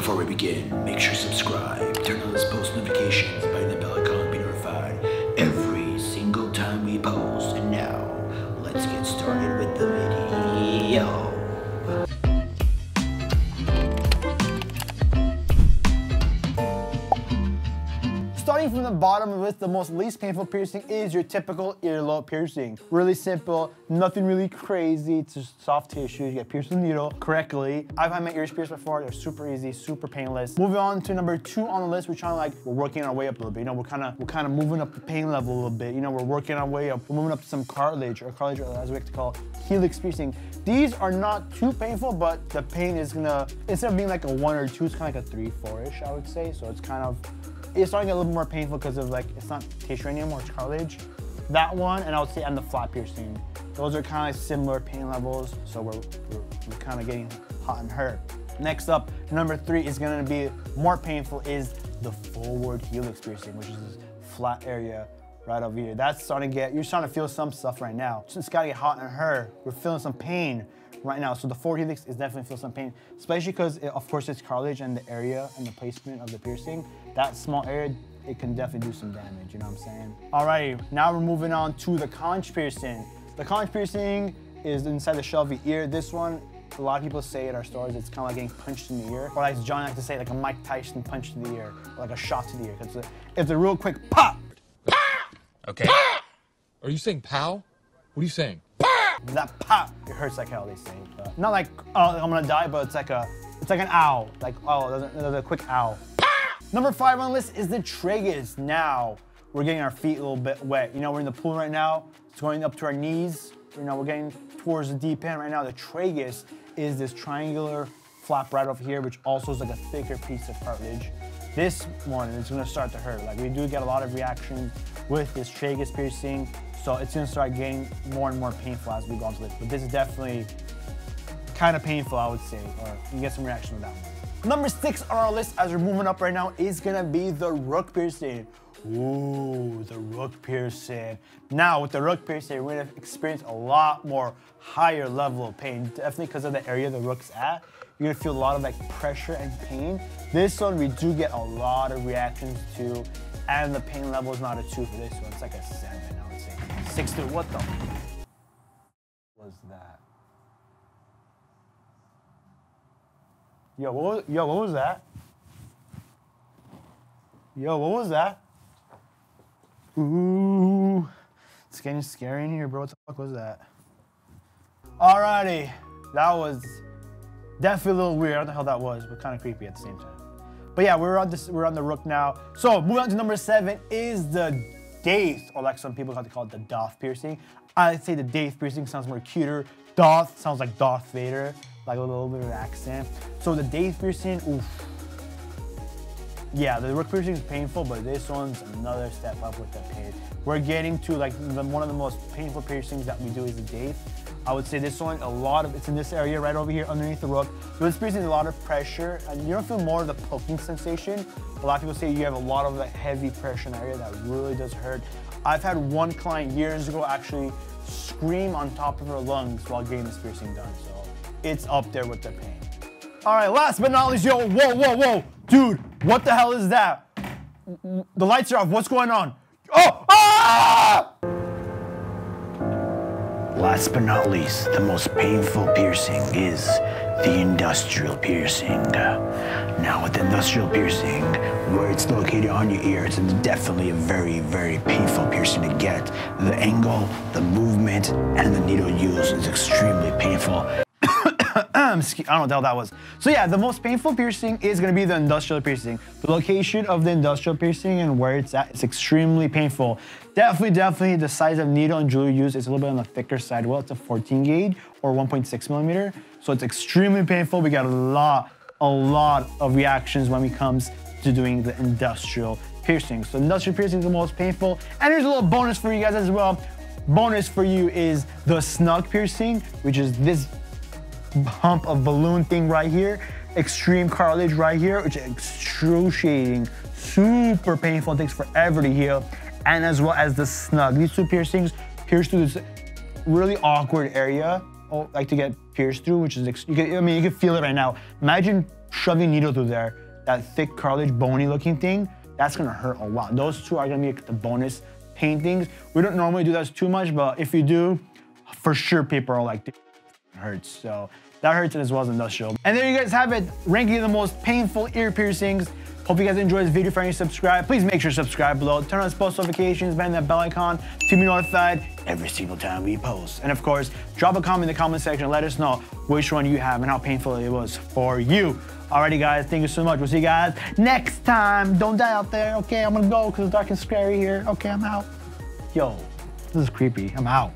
Before we begin, make sure to subscribe, turn on those post notifications, by the bell icon to be notified every single time we post. And now, let's get started with the video. Starting from the bottom with the most least painful piercing is your typical earlobe piercing. Really simple, nothing really crazy, it's just soft tissue, you get pierced with a needle correctly. I've had my ears pierced before, they're super easy, super painless. Moving on to number two on the list, we're working our way up a little bit, you know, we're kind of moving up the pain level a little bit, you know, we're working our way up, we're moving up to some cartilage, or as we like to call it, helix piercing. These are not too painful, but the pain is gonna, instead of being like a 1 or 2, it's kind of like a 3, 4-ish, I would say, so it's starting to get a little more painful because of like, it's not tissue anymore, it's cartilage. That one, and I would say, and the flat piercing. Those are kind of like similar pain levels, so we're kind of getting hot and hurt. Next up, number 3 is gonna be more painful, is the forward helix piercing, which is this flat area right over here. That's starting to get, you're starting to feel some stuff right now. It's gotta get hot and hurt. We're feeling some pain right now. So the forward helix is definitely feeling some pain, especially because of course it's cartilage and the area and the placement of the piercing. That small area, it can definitely do some damage, you know what I'm saying? Alrighty, now we're moving on to the conch piercing. The conch piercing is inside the shell of the ear. This one, a lot of people say at our stores, it's kind of like getting punched in the ear. Or as John likes to say, like a Mike Tyson punch to the ear, or like a shot to the ear. It's a real quick pop. Pow! Okay. Pow! Are you saying pow? What are you saying? Pow! That pop, it hurts like hell, they say. But not like, oh, I'm gonna die, but it's like an ow. Like, oh, there's a quick ow. Number 5 on the list is the tragus. Now, we're getting our feet a little bit wet. You know, we're in the pool right now. It's going up to our knees. You know, we're getting towards the deep end right now. The tragus is this triangular flap right over here, which also is like a thicker piece of cartilage. This one is gonna start to hurt. Like, we do get a lot of reactions with this tragus piercing, so it's gonna start getting more and more painful as we go on to this. But this is definitely kind of painful, I would say, or you can get some reaction with that one. Number 6 on our list as we're moving up right now is gonna be the rook piercing. Ooh, the rook piercing. Now with the rook piercing, we're gonna experience a lot more higher level of pain, definitely because of the area the rook's at. You're gonna feel a lot of like pressure and pain. This one we do get a lot of reactions to, and the pain level is not a 2 for this one. It's like a 7, I would say. 6 to what the was that? Yo, what was that? Yo, what was that? Ooh, it's getting scary in here, bro. What the fuck was that? Alrighty, that was definitely a little weird. I don't know how that was, but kind of creepy at the same time. But yeah, we're on the rook now. So moving on to number 7 is the daith, or like some people like to call it, the doth piercing. I'd say the daith piercing sounds more cuter. Doth sounds like Darth Vader, like a little bit of an accent. So the daith piercing, oof. Yeah, the rook piercing is painful, but this one's another step up with the pain. We're getting to like one of the most painful piercings that we do is the daith. I would say this one, a lot of, it's in this area right over here underneath the rook. So this piercing is a lot of pressure, and you don't feel more of the poking sensation. A lot of people say you have a lot of that heavy pressure in the area that really does hurt. I've had one client years ago actually scream on top of her lungs while getting this piercing done, so it's up there with the pain. All right, last but not least, yo, whoa, whoa, whoa. Dude, what the hell is that? The lights are off, what's going on? Oh, ah! Last but not least, the most painful piercing is the industrial piercing. Now with the industrial piercing, where it's located on your ear, it's definitely a very, very painful piercing to get. The angle, the movement, and the needle use is extremely painful. I don't know what the hell that was. So yeah, the most painful piercing is gonna be the industrial piercing. The location of the industrial piercing and where it's at is extremely painful. Definitely the size of needle and jewelry used is a little bit on the thicker side. Well, it's a 14 gauge or 1.6 millimeter. So it's extremely painful. We got a lot of reactions when it comes to doing the industrial piercing. So industrial piercing is the most painful. And here's a little bonus for you guys as well. Bonus for you is the snug piercing, which is this hump of balloon thing right here, extreme cartilage right here, which is excruciating, super painful, and takes forever to heal, and as well as the snug. These two piercings pierce through this really awkward area, like to get pierced through, which is, I mean, you can feel it right now. Imagine shoving a needle through there, that thick cartilage, bony looking thing, that's gonna hurt a lot. Those two are gonna be the bonus pain things. We don't normally do that too much, but if you do, for sure people are like, it hurts. So that hurts as well as industrial. And there you guys have it, ranking the most painful ear piercings. Hope you guys enjoyed this video. If you subscribe, please make sure to subscribe below. Turn on post notifications, bang that bell icon to be notified every single time we post. And of course, drop a comment in the comment section. Let us know which one you have and how painful it was for you. Alrighty guys, thank you so much. We'll see you guys next time. Don't die out there, okay? I'm gonna go because it's dark and scary here. Okay, I'm out. Yo, this is creepy. I'm out.